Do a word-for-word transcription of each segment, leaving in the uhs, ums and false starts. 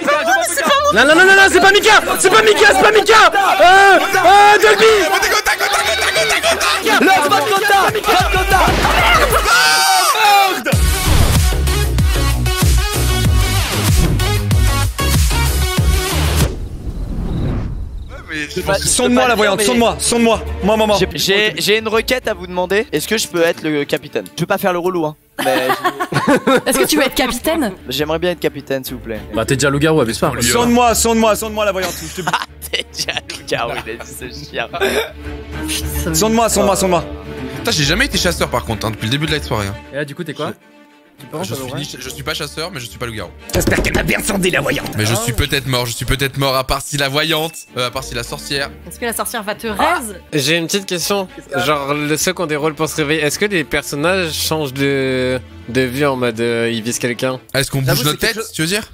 c'est pas moi, c'est pas moi. Non, non, non, non, c'est pas Mika, c'est pas Mika, c'est pas Mika. Euh, euh, Doigby. Laisse pas de Gotaga. Sonde-moi la voyante, sonde-moi, sonde-moi, moi, maman. J'ai une requête à vous demander. Est-ce que je peux être le capitaine? Je veux pas faire le relou, hein. Mais... Est-ce que tu veux être capitaine? J'aimerais bien être capitaine, s'il vous plaît. Bah, t'es déjà Loup-Garou, abuse pas. Sonde-moi, sonde-moi, sonde-moi la voyante. Ah, t'es déjà Loup-Garou, il a dit ce chien. Sonde-moi, sonde-moi, sonde-moi. Putain, j'ai jamais été chasseur par contre, hein, depuis le début de la soirée. Hein. Et là, du coup, t'es quoi? Je suis, je suis pas chasseur, mais je suis pas Loup-Garou. J'espère qu'elle m'a bien sondé la voyante. Mais je suis peut-être mort, je suis peut-être mort, à part si la voyante, euh, à part si la sorcière. Est-ce que la sorcière va te raise? Ah, j'ai une petite question. Genre, ceux qui ont des rôles pour se réveiller, est-ce que les personnages changent de, de vue en mode euh, ils visent quelqu'un? Ah, est-ce qu'on bouge nos têtes, chose... tu veux dire?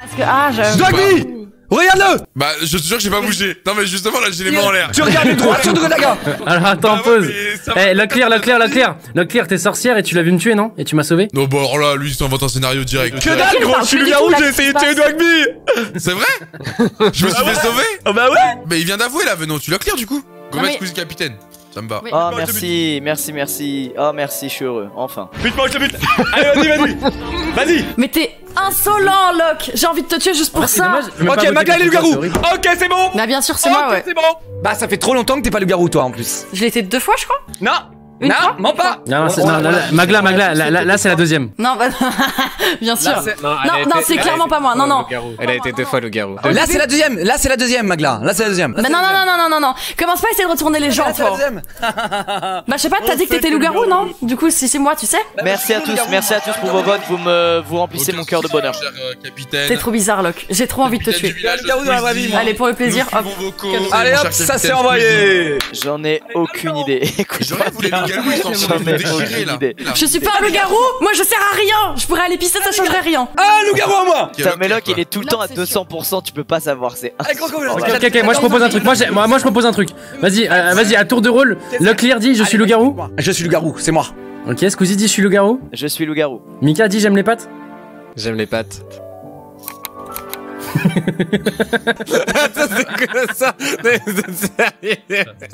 Parce que, ah, j'avoue. Regarde-le! Bah, je te jure que j'ai pas bougé. Non, mais justement, là, j'ai les mains en l'air. Tu regardes les droits, tu te regardes. Alors, attends, pause. Eh, Locklear, Locklear, Locklear. Locklear, t'es sorcière et tu l'as vu me tuer, non? Et tu m'as sauvé? Non, bah, alors là, lui, il s'invente un scénario direct. Que dalle, gros, je suis Loup-Garou, j'ai essayé de tuer Doigby! C'est vrai? Je me suis fait sauver? Oh, bah ouais! Mais il vient d'avouer, là, venons, tu Locklear, du coup? Gomez, Squeezie, capitaine. Ça me va. Oh, merci, merci, merci. Oh, merci, je suis heureux, enfin. Vite, mange le but! Allez, vas-y, vas-y! Vas-y! Mais t'es insolent, Locke! J'ai envie de te tuer juste pour ça! Ok, Maghla est Loup-Garou! Ok, c'est bon! Bah, bien sûr, c'est moi, ouais! C'est bon! Bah, ça fait trop longtemps que t'es pas Loup-Garou, toi, en plus! Je l'ai été deux fois, je crois! Non! Non, mens pas! Non, non, Maghla, Maghla, là, c'est la deuxième! Non, bah, bien sûr! Non, non, c'est clairement pas moi, non, non! Elle a été deux fois Loup-Garou! Là, c'est la deuxième! Là, c'est la deuxième, Maghla! Là, c'est la deuxième! Non, non, non, non, non, non! Commence pas à essayer de retourner les gens, toi! Bah, je sais pas, t'as dit que t'étais Loup-Garou, non? Du coup, si c'est moi, tu sais? Merci à tous, merci à tous pour vos votes, vous me vous remplissez mon cœur de bonheur! T'es trop bizarre, Locke! J'ai trop envie de te tuer! Allez, pour le plaisir, hop! Allez, hop, ça s'est envoyé! J'en ai aucune idée! Écoute, je suis pas un Loup-Garou, moi je sers à rien. Je pourrais aller pisser, ça changerait rien. Ah, Loup-Garou à moi. Putain, mais Locke il est tout le temps à deux cents pour cent, tu peux pas savoir, c'est... Ok, ok, moi je propose un truc, moi je propose un truc. Vas-y, vas-y, à tour de rôle, Locklear dit je suis Loup-Garou. Je suis Loup-Garou, c'est moi. Ok, Squeezie dit je suis Loup-Garou. Je suis Loup-Garou. Mika dit j'aime les pâtes. J'aime les pâtes.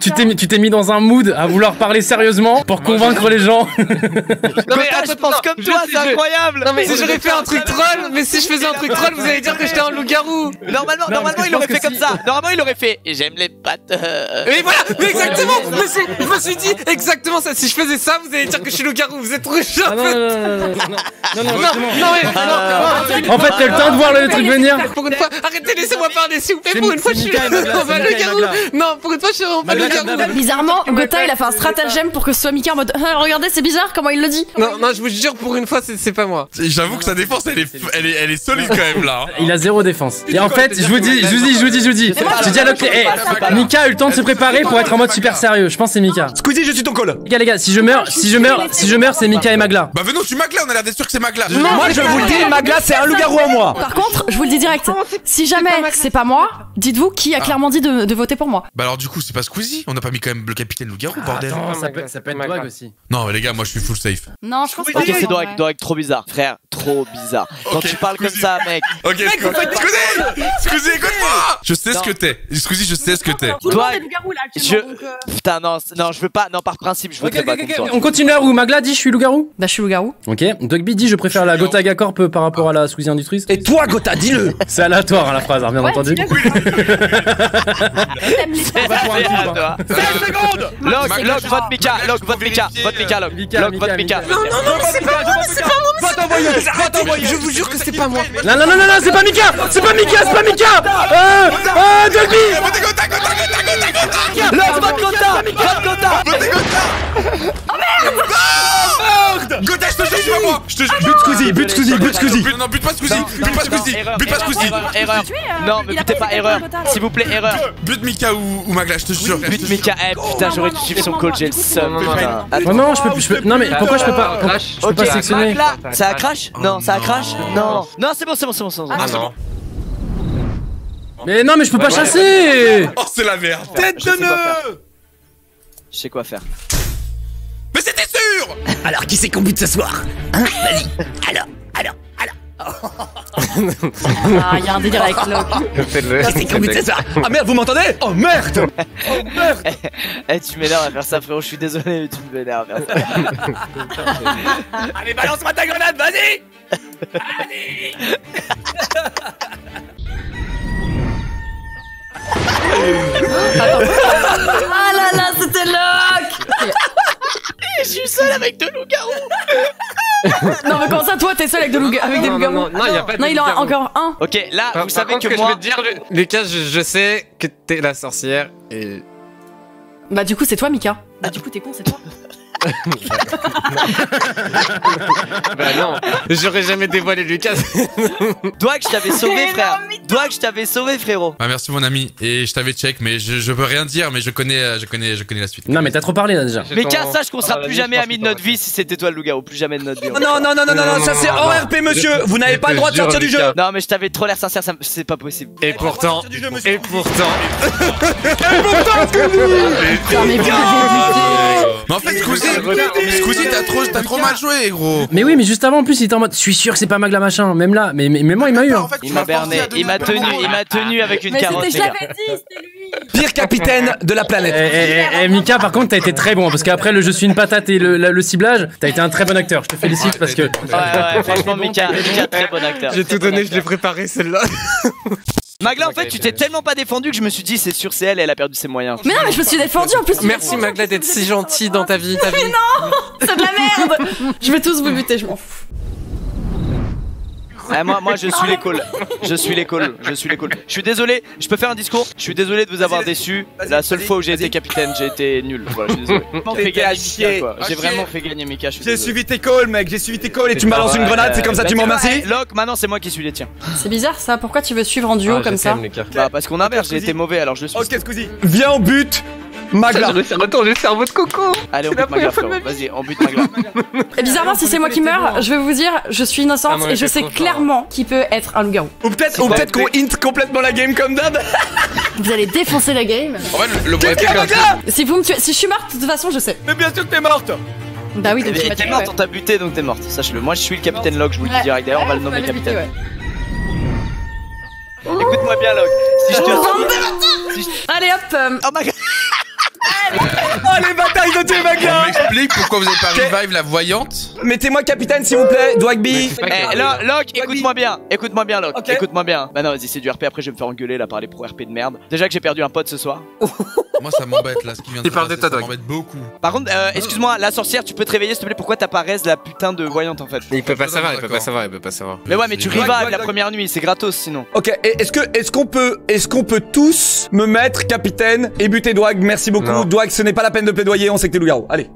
Tu t'es mis dans un mood à vouloir parler sérieusement pour convaincre les gens. Non mais attends, je pense comme toi, c'est incroyable. Non mais si j'aurais fait un truc troll, mais si je faisais un truc troll, vous allez dire que j'étais un Loup-Garou. Normalement, normalement, il aurait fait comme ça. Normalement, il aurait fait. Et j'aime les pattes. Mais voilà, mais exactement. Je me suis dit exactement ça. Si je faisais ça, vous allez dire que je suis Loup-Garou. Vous êtes trop chiant. Non non non non non non. En fait, t'as le temps de voir le truc venir. Une fois, arrêtez, laissez-moi parler, s'il vous plaît. Pour une fois, je suis Loup-Garou. Non, pour une fois, je suis pas Loup-Garou. Bizarrement, Gotha, il a fait un stratagème pour que ce soit Mika en mode ah, regardez, c'est bizarre comment il le dit. Non, non, je vous jure, pour une fois, c'est pas moi. J'avoue que sa défense, elle est, elle est, elle est solide quand même là. Hein. Il a zéro défense. Et en fait, je vous dis, je vous dis, je vous dis, je vous dis. J'ai dit à Locke, Mika a eu le temps de se préparer pour être en mode super sérieux. Je pense c'est Mika. Squeezie, je suis ton call. Les gars, les gars, si je meurs, si je meurs, si je meurs, c'est Mika et Maghla. Bah venons, je suis Maghla. On a l'air d'être sûr que c'est Maghla. Moi, je vous le dis, Maghla, c'est un Loup-Garou à moi. Par contre, je vous le dis direct. Si jamais c'est pas moi, dites-vous qui a clairement dit de, de voter pour moi. Bah alors du coup c'est pas Squeezie, on a pas mis quand même le capitaine Loup-Garou, bordel. Ah, attends, ça peut, ça peut être Doig aussi. Non mais les gars, moi je suis full safe. Non, je pense que c'est Doig, Doig trop bizarre, frère, trop bizarre. Quand okay, tu parles Squeezie comme ça, mec. Ok, mec, Squeezie, Squeezie, écoute-moi. Je sais non. ce que t'es. Squeezie, je sais ce que t'es. Doig, je... Donc, euh... Putain non, non, je veux pas. Non, par principe, je veux okay, pas okay, okay, toi. On continue là où Maghla dit je suis Loup-Garou. Bah je suis Loup-Garou. Ok. Doigby dit je préfère la Gotaga Corp par rapport à la Squeezie Industries. Et toi Gotha, dis-le. C'est aléatoire la phrase, bien entendu. seize secondes. Locke, Locke, vote Mika, Locke, vote Mika, vote Mika, Locke, vote Mika. Non, non, non, c'est pas moi, c'est pas moi. Vote envoyé, vote envoyé, je vous jure que c'est pas moi. Non, non, non, non, c'est pas Mika, c'est pas Mika, c'est pas Mika. Euh, euh, Doigby. Locke, vote Gotha, vote Gotha. Oh merde. Gotha, je te jure, moi, je te jure. But Squeezie, but Squeezie, but Squeezie. Non, but pas Squeezie, but pas Squeezie, but pas Squeezie. Erreur. Non, mais butez pas erreur. S'il vous plaît, erreur. But Mika ou Maghla, je te jure. But Mika, eh putain, j'aurais dû suivre son coach, j'ai le seum. Non, non, je peux plus. Non, mais pourquoi je peux pas. Je peux pas sélectionner. Ça a crash? Non, ça a crash? Non. Non, c'est bon, c'est bon, c'est bon. Ah non. Mais non, mais je peux pas chasser. Oh, c'est la merde. Tête de nœud. Je sais quoi faire. Mais c'était sûr. Alors, qui c'est qu'on bute ce soir? Hein? Vas-y. Alors, alors, alors. Ah, il y a un délire avec Locke. Ah, c'est compliqué ça. Ah merde, vous m'entendez? Oh merde. Oh merde. Eh, tu m'énerves à faire ça, frérot, je suis désolé, mais tu me m'énerves. Allez, balance-moi ta grenade, vas-y. Allez. Ah là là, c'était Locke. Je suis seul avec deux loups-garous. Non mais comment ça toi t'es seul avec, de loup avec non, des loups-garous? Non, non, non, non, y a pas de non il en a encore un. Ok là par, vous par savez contre, que, que moi... je vais te dire le... Lucas je, je sais que t'es la sorcière et... Bah du coup c'est toi Mika. Bah du coup t'es con c'est toi. Bah non, j'aurais jamais dévoilé Lucas. Doigby, je t'avais sauvé frère. Doigby, je t'avais sauvé frérot. Ah merci mon ami et je t'avais check mais je, je peux rien dire mais je connais je connais je connais la suite. Non mais t'as trop parlé là déjà. Mais qu'à sache qu'on sera plus jamais amis de notre vie si c'était toi le loup-garou, plus jamais de notre vie. Non non non non non, ça c'est hors R P monsieur, vous n'avez pas le droit de sortir du jeu. Non mais je t'avais trop l'air sincère, c'est pas possible. Et pourtant et pourtant et pourtant mais en fait, Squeezie, Squeezie, t'as trop, t'as trop mal joué, gros. Mais oui, mais juste avant, en plus, il était en mode, je suis sûr que c'est pas Maghla machin, même là, mais mais, mais moi, il m'a eu. Hein. Il m'a berné, il m'a tenu, il m'a tenu avec une mais carotte. Mais je l'avais dit, c'était lui. Pire capitaine de la planète. Et, et, et, et Mika, par contre, t'as été très bon, parce qu'après le je suis une patate et le, la, le ciblage, t'as été un très bon acteur. Je te félicite ouais, parce que. Ouais, ouais, franchement, Mika, Mika, très bon acteur. J'ai tout donné, je l'ai préparé celle-là. Maghla, en fait, tu t'es tellement pas défendu que je me suis dit, c'est sûr, c'est elle, elle a perdu ses moyens. Mais non, mais je me suis défendu en plus. Merci Maghla d'être si gentille dans ta vie. Ta vie. Mais non, c'est de la merde. Je vais tous vous buter, je m'en fous. Ah, moi, moi, je suis les calls. Je suis les calls. Je suis les calls. Je suis désolé. Je peux faire un discours. Je suis désolé de vous avoir déçu. La seule fois où j'ai été capitaine, j'ai été nul. Voilà, je suis désolé. J'ai vraiment fait gagner Mika. J'ai suivi tes calls, mec. J'ai suivi tes calls et tu me balances une grenade. C'est comme ça, tu m'en remercies. Locke, maintenant c'est moi qui suis les tiens. C'est bizarre ça. Pourquoi tu veux suivre en duo comme ça? Bah parce qu'on inverse. J'ai été mauvais, alors je suis. Ok, Squeezie. Viens au but. Maghla. Attends, j'ai le cerveau de coco. Allez, on bute Maghla, frérot. Vas-y, on bute Maghla. Et bizarrement, si c'est moi qui meurs, je vais vous dire, je suis innocente et je sais clairement qui peut être un loup-garou. Ou peut-être ou peut-être qu'on hint complètement la game comme d'hab. Vous allez défoncer la game. En fait, le problème c'est que si vous me tuez, si je suis morte, de toute façon, je sais. Mais bien sûr que t'es morte. Bah oui, donc t'es morte, on t'a buté, donc t'es morte. Sache-le. Moi, je suis le capitaine Locke, je vous le dis direct. D'ailleurs, on va le nommer capitaine. Écoute-moi bien, Locke. Si je te allez hop. Oh Maghla. Oh les batailles de tes Maghla. On m'explique pourquoi vous n'avez pas revive la voyante. Mettez-moi capitaine s'il vous plaît, Doigby. Eh Locke, écoute-moi bien, écoute-moi bien Locke, okay. Écoute-moi bien. Bah non vas-y c'est du R P, après je vais me faire engueuler là par les pro R P de merde. Déjà que j'ai perdu un pote ce soir. Moi ça m'embête là, ce qui vient de se passer, ça m'embête beaucoup. Par contre, euh, excuse-moi, la sorcière, tu peux te réveiller s'il te plaît, pourquoi t'as pas res la putain de voyante en fait? Il peut pas savoir, il peut pas savoir, il peut pas savoir. Mais ouais mais tu revives la première nuit, c'est gratos sinon. Ok, est-ce que est-ce qu'on peut est-ce qu'on peut tous me mettre capitaine et buter Doigby? Merci beaucoup. Doigby, ce n'est pas la peine de plaidoyer, on sait que t'es loup-garou. Allez.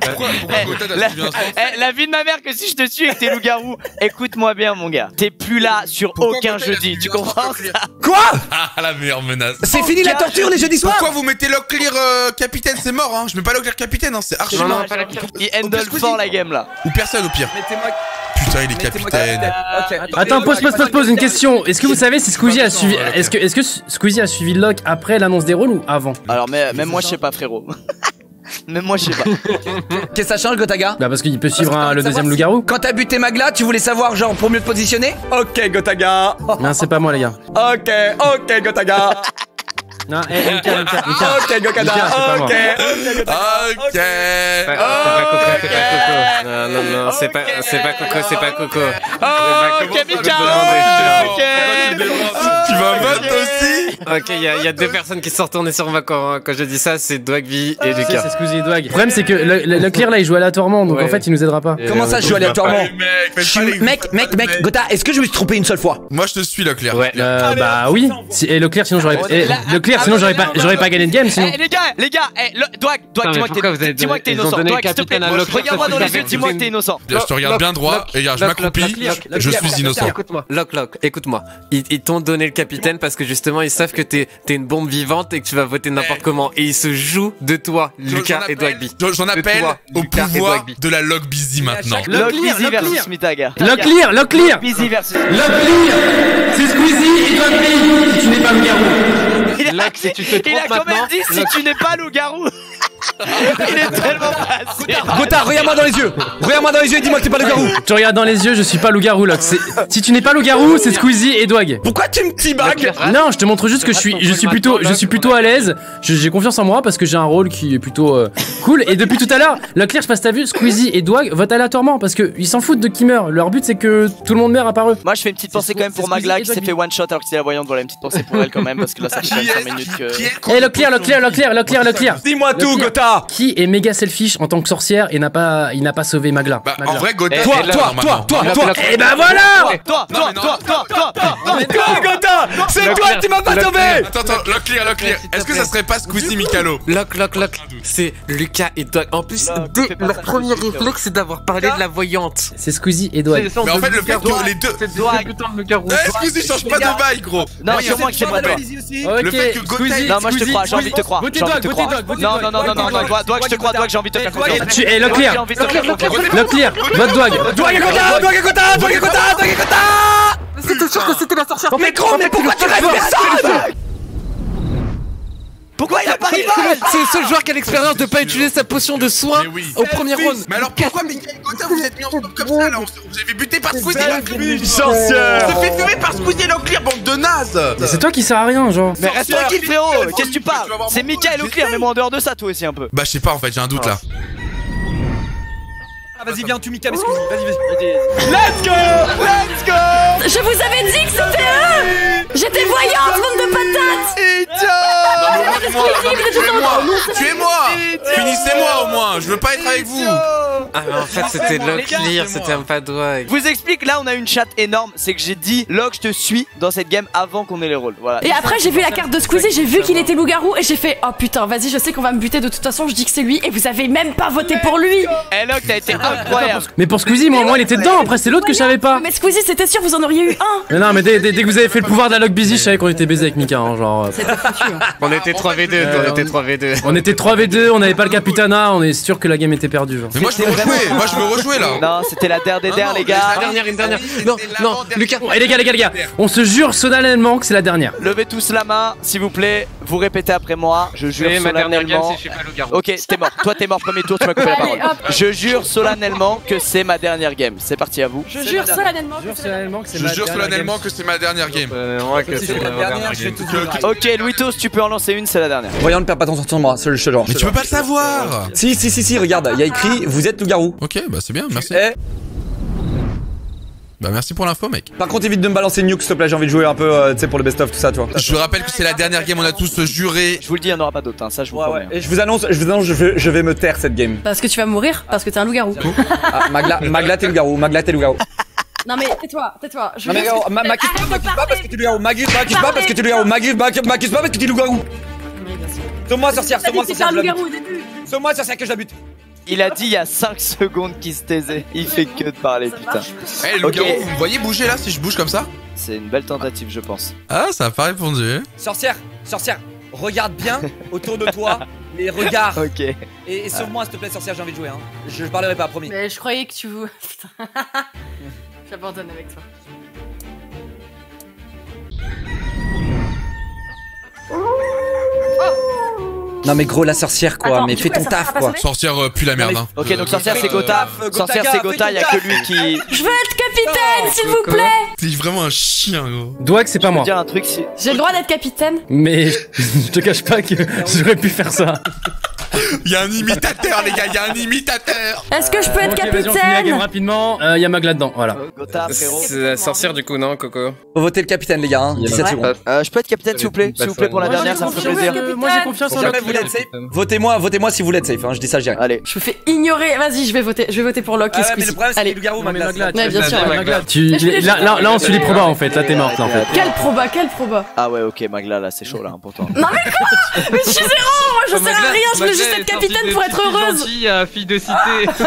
Pourquoi, pourquoi eh, Gotaga la, eh, la vie de ma mère que si je te tue et que t'es loup-garou. Écoute-moi bien mon gars, t'es plus là sur pourquoi aucun jeudi, tu comprends ça? Quoi? Ah la meilleure menace. C'est fini la torture les jeudis soirs. Pourquoi vous mettez Locklear euh, capitaine? C'est mort hein, je mets pas Locklear capitaine hein, c'est archi non, non, pas la... Il handle fort la game là. Ou personne au pire. Mettez-moi... Putain, il est capitaine. Euh... Okay. Attends, pause, pause, pause, pause, une question. Est-ce que vous savez si Squeezie a suivi, est-ce que, est-ce que Squeezie a suivi Locke après l'annonce des rôles ou avant? Alors, mais, même moi, je sais pas, frérot. Même moi, je sais pas. Qu'est-ce que ça change, Gotaga? Bah, parce qu'il peut suivre un, le deuxième loup-garou. Quand t'as buté Maghla, tu voulais savoir, genre, pour mieux te positionner? Ok, Gotaga. Non, c'est pas moi, les gars. Ok, ok, Gotaga. Non, eh, Mika, Mika, Mika. Ok, Gotaga, ok, ok, ok, ok. Non, non, non, c'est pas, c'est pas Coco, c'est pas Coco. Ok, Mika, ok. Tu vas voter aussi? Ok, il y a deux personnes qui se retournent sur moi quand je dis ça, c'est Doigby et Lucas. C'est Squeezie et Doigby. Le problème, c'est que Locklear, là, il joue aléatoirement, donc en fait, il nous aidera pas. Comment ça, je joue aléatoirement? Mec, mec, mec, Gota, est-ce que je me suis trompé une seule fois? Moi, je te suis, Locklear. Ouais, bah oui. Et Locklear, sinon, j'aurais pas. Sinon j'aurais pas, j'aurais pas gagné de game sinon. Eh les gars, les gars, eh Doigby, Doigby, dis-moi que t'es innocent. Doigby, s'il te plaît, regarde-moi dans les yeux, dis-moi que t'es innocent. Je te regarde bien droit et je m'accroupis, je suis innocent. Écoute-moi, Locke, Locke, écoute-moi. Ils t'ont donné le capitaine parce que justement ils savent que t'es une bombe vivante et que tu vas voter n'importe comment et ils se jouent de toi, Lucas et Doigby. J'en appelle au pouvoir de la Lockbizzy maintenant. Locklear versus Smitaga. Locklear, Locklear. Lockbizzy versus. Locklear, c'est Squeezie et Doigby. Tu n'es pas le garou. Locke, si tu te trompes maintenant, il a quand même dit si tu n'es pas loup-garou. Il est tellement passé. Gotaga, regarde-moi dans les yeux. Regarde-moi dans les yeux et dis-moi que t'es pas Loup-Garou. Tu regardes dans les yeux, je suis pas Loup-Garou, Lock. Si tu n'es pas Loup-Garou, c'est Squeezie et Doigby. Pourquoi tu me tibagues? Non, je te montre juste que je suis, je suis plutôt, je suis plutôt à l'aise. J'ai confiance en moi parce que j'ai un rôle qui est plutôt euh, cool. Et depuis tout à l'heure, Locklear, je passe ta vue, Squeezie et Doigby votent aléatoirement parce que ils s'en foutent de qui meurt. Leur but c'est que tout le monde meurt à part eux. Moi, je fais une petite pensée quand même pour Maghla qui s'est fait one shot alors que c'est la voyante. Voilà, une petite pensée pour elle quand même parce que là, ça fait cinq minutes que. Eh, Locklear, Locklear, Locklear, Locklear, Locklear. Dis-moi tout, Gotaga. Qui est méga selfish en tant que sorcière et n'a pas, il n'a pas sauvé Maghla. Bah, en vrai, Gotaga. Toi, toi, toi, toi, toi. Eh ben voilà. Toi, toi, toi, toi, toi, toi, Gotaga. C'est toi qui m'as pas sauvé. Attends, attends, Locklear, Locklear. Est-ce que ça serait pas Squeezie Mikalo? Lock, Lock, Lock. C'est Lucas et Doigby. En plus, dès leur premier réflexe, c'est d'avoir parlé de la voyante. C'est Squeezie et Doigby. Mais en fait, le fait que les deux. C'est Doigby. Squeezie change pas de bail, gros. Non, c'est moi qui sais pas. Le fait que Gotaga. Non, moi je te crois, j'ai envie de te croire. Non, non, non, non, non, Doigby, je te crois, Doigby, j'ai envie de te faire confiance. Eh, Locklear, Locklear, vote Doigby. Doigby et Gotaga, Doigby et Gotaga, Doigby et Gotaga, Doigby et Gotaga. C'était sûr que c'était la sorcière. Mais gros, mais pourquoi tu restes personne? Pourquoi il a pas rival? C'est le seul joueur qui a l'expérience de pas utiliser sa potion de soin au premier round. Mais alors pourquoi Mika et Gotaga vous êtes mis ensemble comme ça là? Vous avez buté par Squeezie et Locklear. Sorcière. On se fait fumer par Squeezie et Locklear, bande de nazes. C'est toi qui sert à rien, genre. Mais reste tranquille, frérot. Qu'est-ce que tu parles? C'est Mika et Locklear, mais moi en dehors de ça, toi aussi un peu. Bah je sais pas en fait, j'ai un doute là. Ah vas-y viens, tu Mika, mais Squeezie, vas-y vas-y. Let's go, let's go. Je vous avais dit que c'était eux. J'étais voyante, bande de patates. Tuez-moi! Finissez-moi au moins, je veux pas être avec vous! Ah mais en fait c'était Locklear, c'était pas Doigby. Je vous explique, là on a une chatte énorme, c'est que j'ai dit Lock, je te suis dans cette game avant qu'on ait les rôles. Voilà. Et après j'ai vu la carte de Squeezie, j'ai vu qu'il était Loup-Garou et j'ai fait oh putain vas-y je sais qu'on va me buter de toute façon, je dis que c'est lui et vous avez même pas voté pour lui. Eh Lock, t'as été incroyable. Mais pour Squeezie moi au moins il était dedans, après c'est l'autre que je savais pas. Mais Squeezie c'était sûr vous en auriez eu un. Mais non mais dès, dès, dès que vous avez fait le pouvoir de la Lockbusy, je savais qu'on était baisé avec Mika hein, genre. On était trois v deux, on était trois v deux. On était trois v deux, on avait pas le Capitana, on est sûr que la game était perdue. Mais moi je me rejouais, moi je me rejouais là. Non, c'était la der des der les gars. La dernière, une dernière. Non, non, Lucas. Et les gars, les gars, les gars, on se jure solennellement que c'est la dernière. Levez tous la main, s'il vous plaît. Vous répétez après moi. Je jure solennellement. Ok, t'es mort. Toi t'es mort premier tour, tu m'as coupé la parole. Je jure solennellement que c'est ma dernière game. C'est parti à vous. Je jure solennellement que c'est ma dernière game. Je jure solennellement que c'est ma dernière game. Ok, Louitos, tu peux en lancer une, c'est la dernière. Voyons, ne perds pas ton sortir de moi, c'est le genre. Mais tu peux pas le savoir. Si, si, si, si, regarde, il y a écrit, vous êtes Loup-Garou. Ok, bah c'est bien, merci. Et... Bah merci pour l'info, mec. Par contre, évite de me balancer nuke, s'il te plaît, j'ai envie de jouer un peu, euh, tu sais, pour le best-of, tout ça, toi. Je rappelle que c'est la dernière game, on a tous juré. Je vous le dis, il n'y en aura pas d'autre, hein, ça je vous ouais, promets. Ouais. Et je vous annonce, je vous annonce, je vais, je vais me taire cette game. Parce que tu vas mourir, parce que t'es un Loup-Garou. Ah, Maghla, Maghla, t'es Loup-Garou, Maghla, t'es Loup-Garou. Non mais tais-toi, tais-toi. Non mais ma kiss pas parce que tu Loup-Garou, ma kiss pas parce que tu Loup-Garou, ma kiss pas parce que tu Loup-Garou. Sauve-moi sorcière, sauve-moi sorcière, sauve-moi sorcière que je la bute. Il a dit il y a cinq secondes qu'il se taisait. Il fait que de parler, putain. Eh, Loup-Garou, vous me voyez bouger là si je bouge comme ça? C'est une belle tentative, je pense. Ah, ça a pas répondu. Sorcière, sorcière, regarde bien autour de toi. Les regards. Ok. Et, et sauve-moi, s'il te plaît, sorcière, j'ai envie de jouer. Hein. Je, je parlerai pas, promis. Mais je croyais que tu. Putain. J'abandonne avec toi. Non mais gros la sorcière quoi, attends, mais fais ton taf quoi. Sorcière euh, pue la merde hein. Ok donc sorcière c'est Gotaga, euh, sorcière c'est Gotaga, y'a que lui qui... Je veux être capitaine s'il vous plaît. T'es vraiment un chien gros. Doigby c'est pas moi. J'ai le droit d'être capitaine. Mais je te cache pas que j'aurais pu faire ça. Y'a un imitateur les gars, y'a un imitateur. Est-ce que je peux être capitaine rapidement? Il y a Maghla dedans, voilà. C'est la sorcière du coup, non Coco? Faut voter le capitaine les gars, dix-sept secondes. Je peux être capitaine s'il vous plaît? S'il vous plaît pour la dernière, ça me ferait plaisir. Moi j'ai confiance en Lock. Votez-moi, votez-moi si vous l'êtes safe, je dis ça je dirais. Allez. Je me fais ignorer, vas-y je vais voter, je vais voter pour Lock. Mais le problème c'est que Loup-Garou Maghla. Ouais bien sûr. Là on suit les probas en fait, là t'es morte en fait. Quel proba, quel proba? Ah ouais ok Maghla là c'est chaud là important. Non mais quoi? Mais je suis zéro, moi je sais rien, je veux juste être capitaine pour être heureuse. Fille de cité.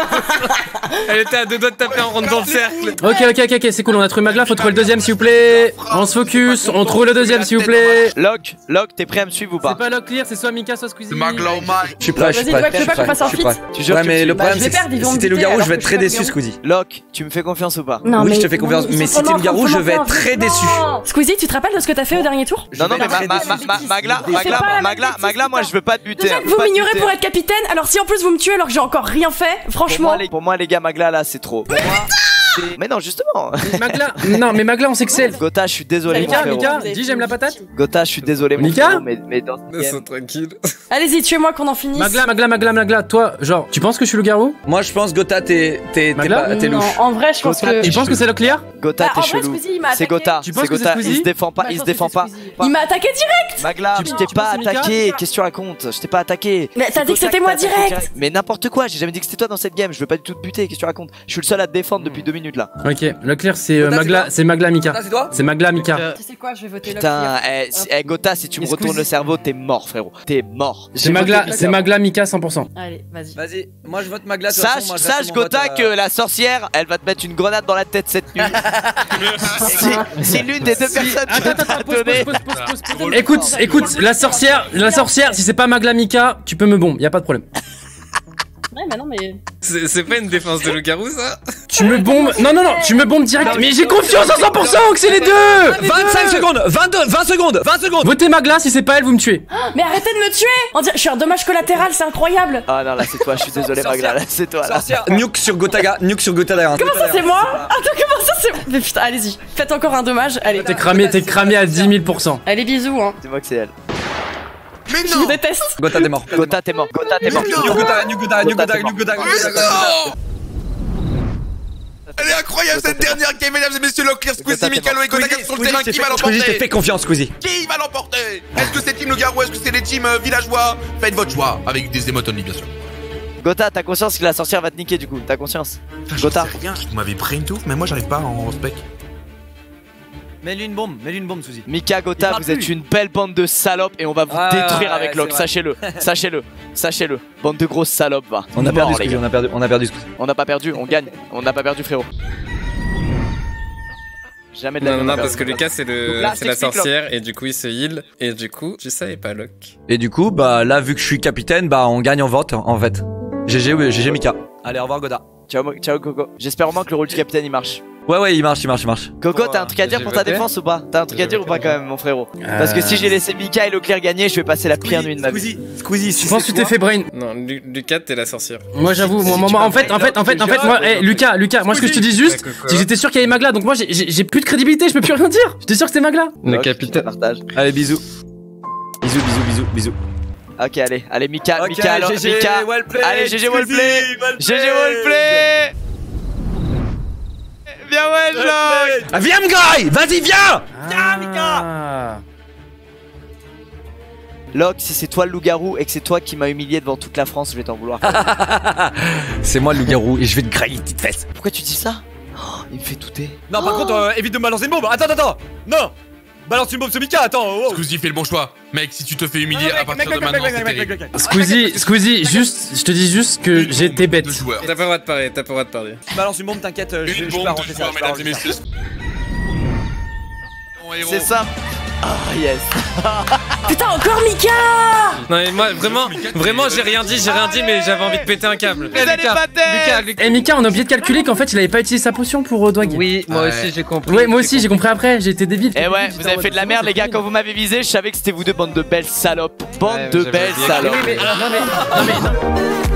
Elle était à deux doigts de taper en rentre dans le cercle. Ok ok ok ok c'est cool, on a trouvé Maghla, faut trouver le deuxième s'il vous plaît. On se focus, on trouve le deuxième s'il vous plaît. Lock, Lock, t'es prêt à me suivre ou pas? C'est pas Locklear, c'est soit Mika soit Squeezie. Je suis prêt, je suis prêt. Vas-y, tu veux pas qu'on fasse un feat? Ouais, mais le problème c'est que si t'es Loup-Garou, je vais être très déçu, Squeezie. Lock, tu me fais confiance ou pas? Non, oui, je te fais confiance, mais si t'es Loup-Garou, je vais être très déçu. Squeezie, tu te rappelles de ce que t'as fait au dernier tour? Non, non, mais Maghla, Maghla, Maghla, Maghla, moi je veux pas te buter. Vous m'ignorez pour pour être capitaine. Alors si en plus vous me tuez alors que j'ai encore rien fait, franchement. Pour moi les, pour moi, les gars, Maghla là c'est trop. Pour moi, mais non justement. Maghla, non mais Maghla on s'excelle. Gota, je suis désolé. Mika, Mika, dis j'aime la patate. Gota, je suis désolé. Mika, mais mais dans. C'est tranquille. Allez-y, tuez-moi qu'on en finisse. Maghla, Maghla, Maghla, Maghla, toi, genre, tu penses que je suis le garou? Moi je pense Gota, t'es t'es t'es louche. En vrai, je pense que. Tu penses que c'est Locklear? Gota, t'es chelou. C'est Gota. Tu penses que c'est Squeezie? Il se défend pas, il se défend pas. Il m'a attaqué direct. Maghla, tu t'es pas attaqué. Qu'est-ce que tu racontes? Je t'ai pas attaqué. Mais t'as dit que c'était moi direct. Mais n'importe quoi. J'ai jamais dit que c'était toi dans cette game. Je veux pas du tout te buter. Qu'est-ce que tu racontes? Je suis le seul à te défendre depuis deux minutes. Là. Ok, Locklear c'est euh, Maghla, c'est Maghla Mika. C'est Maghla Mika. Tu sais quoi, je vais voter Locklear. Putain, eh, eh, Gota, si tu me retournes le cerveau, t'es mort frérot. T'es mort. C'est Maghla, c'est Maghla Mika cent pour cent. Allez, vas-y. Vas-y, moi je vote Maghla. Sache, moi, sache Gota vote, euh... que la sorcière, elle va te mettre une grenade dans la tête cette nuit. C'est l'une des deux personnes qui va te donner. Écoute, écoute, la sorcière, la sorcière, si c'est pas Maghla Mika, tu peux me bomber, y a pas de problème. Ouais, mais non, mais. C'est pas une défense de Loup-Garou ça? Tu me bombes. Non, non, non, tu me bombes direct. Mais j'ai confiance à cent pour cent que c'est les deux! vingt-cinq secondes! vingt-deux, vingt secondes! vingt secondes! Votez Maghla, si c'est pas elle, vous me tuez! Mais arrêtez de me tuer! Je suis un dommage collatéral, c'est incroyable! Ah non, là c'est toi, je suis désolé Maghla, là c'est toi là! Nuke sur Gotaga, nuke sur Gotaga! Comment ça c'est moi? Attends, comment ça c'est moi? Mais putain, allez-y, faites encore un dommage, allez! T'es cramé, t'es cramé à dix mille pour cent! Allez, bisous, hein! C'est moi que c'est elle! Mais non! Je vous déteste! Gota t'es mort! Gota t'es mort! Gota t'es mort! New Gota, New Gota, New Gota, New Gota! Mais non! Elle est incroyable cette dernière game, mesdames et messieurs. Locklear, Squeezie, Mika et Gotaga sur le terrain. Qui va l'emporter? Squeezie, fais confiance, Squeezie. Qui va l'emporter? Est-ce que c'est team Loup-Garou? Est-ce que c'est les teams villageois? Faites votre choix, avec des émoticônes bien sûr. Gota, t'as conscience que la sorcière va te niquer du coup? T'as conscience? Gota, vous m'avez pris une touffe, mais moi j'arrive pas en spec. Mets-lui une bombe, mets-lui une bombe, Squeezie. Mika, Gota, vous êtes une belle bande de salopes et on va vous ah, détruire ouais, avec Lock, sachez-le, sachez-le, sachez-le. Bande de grosses salopes, va. On a perdu, Squeezie, on a perdu, on a perdu. On n'a pas perdu, on gagne, on n'a pas perdu, frérot. Jamais de la non, non, non, parce que Lucas, c'est le... la sorcière, et du coup, il se heal, et du coup, je savais pas Lock. Et du coup, bah là, vu que je suis capitaine, bah on gagne en vote, en fait. G G, oui, G G Mika. Allez, au revoir, Gota. Ciao, ciao, Coco. J'espère au moins que le rôle du capitaine, il marche. Ouais ouais il marche, il marche, il marche. Coco, t'as un truc à dire pour ta défense ou pas? T'as un truc à dire ou pas quand même mon frérot? Parce que si j'ai laissé Mika et Locklear gagner, je vais passer la pire nuit de ma vie. Squeezie, tu penses que tu t'es fait brain? Non, Lucas t'es la sorcière. Moi j'avoue, en fait, en fait, en fait, en fait, moi, Lucas, Lucas, moi ce que je te dis juste, c'est que j'étais sûr qu'il y avait Maghla, donc moi j'ai plus de crédibilité, je peux plus rien dire. J'étais sûr que c'était Maghla. Le capitaine partage. Allez bisous. Bisous, bisous, bisous, bisous. Ok allez, allez Mika, Mika, alors Mika. Allez G G Wallplay, G G Wallplay. Viens ouais Lock ah, viens Mguy, vas-y viens ah. Viens Mika Lock, si c'est toi le Loup-Garou et que c'est toi qui m'as humilié devant toute la France, je vais t'en vouloir. C'est moi le Loup-Garou et je vais te grailler une petite fesse. Pourquoi tu dis ça? Oh, il me fait douter. Non par oh. contre, euh, évite de me balancer une bombe. Attends, attends, non. Balance une bombe sur Mika, attends oh, oh. Squeezie fait le bon choix. Mec, si tu te fais humilier ah, à partir mec, de mec, maintenant, c'est terrible. Squeezie, Squeezie, juste, je te dis juste que j'étais bête. T'as pas le droit de parler, t'as pas le droit de parler. Balance une bombe, t'inquiète, je, je vais arranger ça. C'est ça. Oh yes. Putain, encore Mika. Non mais moi, vraiment, vraiment, j'ai rien dit, j'ai rien dit, mais j'avais envie de péter un câble. Eh Mika, Mika, hey, Mika, on a oublié de calculer qu'en fait, il avait pas utilisé sa potion pour euh, Doigby. Oui, moi ouais. aussi, j'ai compris. Ouais, moi aussi, j'ai compris après, j'ai été débile. Eh ouais, vous avez fait de la merde, les gars, quand vous m'avez visé, je savais que c'était vous deux, bande de belles salopes. Bande ouais, de belles salopes. Oui, mais, non mais, non mais, non.